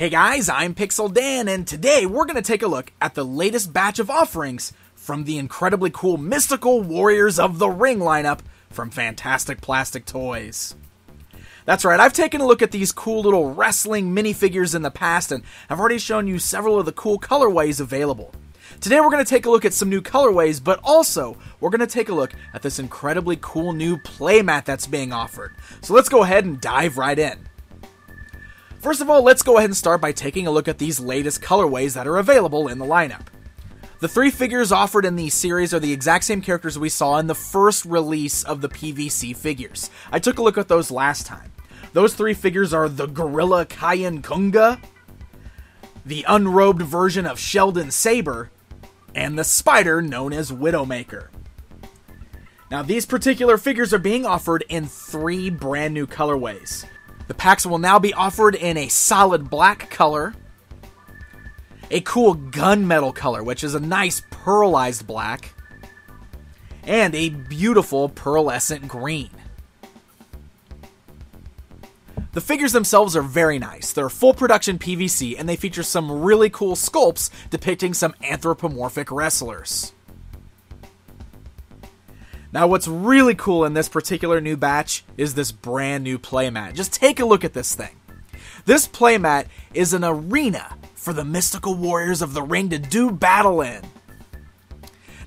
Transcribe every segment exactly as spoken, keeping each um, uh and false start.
Hey guys, I'm Pixel Dan, and today we're going to take a look at the latest batch of offerings from the incredibly cool Mystical Warriors of the Ring lineup from Fantastic Plastic Toys. That's right, I've taken a look at these cool little wrestling minifigures in the past, and I've already shown you several of the cool colorways available. Today we're going to take a look at some new colorways, but also we're going to take a look at this incredibly cool new playmat that's being offered. So let's go ahead and dive right in. First of all, let's go ahead and start by taking a look at these latest colorways that are available in the lineup. The three figures offered in the series are the exact same characters we saw in the first release of the P V C figures. I took a look at those last time. Those three figures are the Gorilla Kayan Kunga, the unrobed version of Sheldon Saber, and the spider known as Widowmaker. Now, these particular figures are being offered in three brand new colorways. The packs will now be offered in a solid black color, a cool gunmetal color, which is a nice pearlized black, and a beautiful pearlescent green. The figures themselves are very nice. They're full production P V C, and they feature some really cool sculpts depicting some anthropomorphic wrestlers. Now, what's really cool in this particular new batch is this brand new playmat. Just take a look at this thing. This playmat is an arena for the Mystical Warriors of the Ring to do battle in.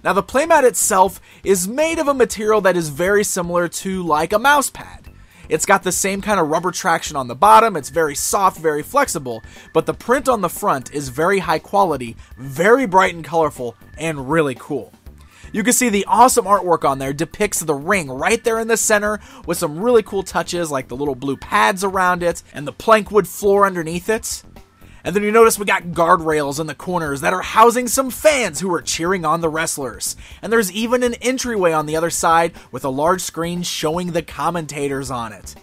Now, the playmat itself is made of a material that is very similar to like a mouse pad. It's got the same kind of rubber traction on the bottom. It's very soft, very flexible, but the print on the front is very high quality, very bright and colorful, and really cool. You can see the awesome artwork on there depicts the ring right there in the center with some really cool touches like the little blue pads around it and the plankwood floor underneath it. And then you notice we got guardrails in the corners that are housing some fans who are cheering on the wrestlers. And there's even an entryway on the other side with a large screen showing the commentators on it.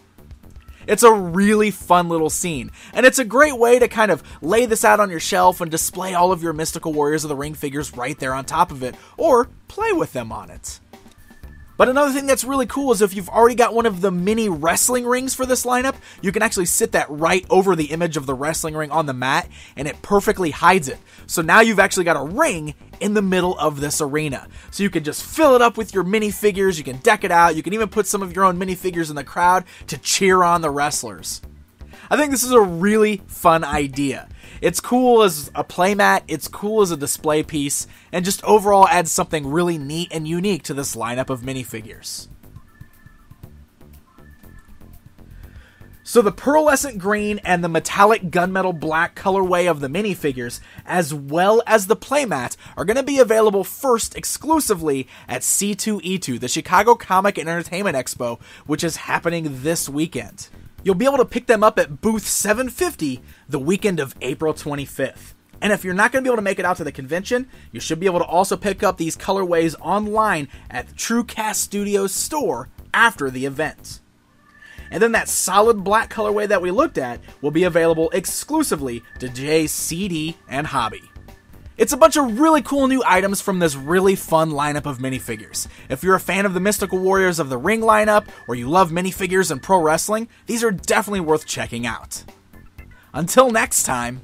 It's a really fun little scene, and it's a great way to kind of lay this out on your shelf and display all of your Mystical Warriors of the Ring figures right there on top of it, or play with them on it. But another thing that's really cool is if you've already got one of the mini wrestling rings for this lineup, you can actually sit that right over the image of the wrestling ring on the mat, and it perfectly hides it. So now you've actually got a ring in the middle of this arena. So you can just fill it up with your minifigures, you can deck it out, you can even put some of your own minifigures in the crowd to cheer on the wrestlers. I think this is a really fun idea. It's cool as a playmat, it's cool as a display piece, and just overall adds something really neat and unique to this lineup of minifigures. So the pearlescent green and the metallic gunmetal black colorway of the minifigures, as well as the playmat, are going to be available first exclusively at C two E two, the Chicago Comic and Entertainment Expo, which is happening this weekend. You'll be able to pick them up at booth seven fifty the weekend of April twenty-fifth. And if you're not going to be able to make it out to the convention, you should be able to also pick up these colorways online at the TrueCast Studios store after the event. And then that solid black colorway that we looked at will be available exclusively to Jay's C D and Hobby. It's a bunch of really cool new items from this really fun lineup of minifigures. If you're a fan of the Mystical Warriors of the Ring lineup, or you love minifigures and pro wrestling, these are definitely worth checking out. Until next time...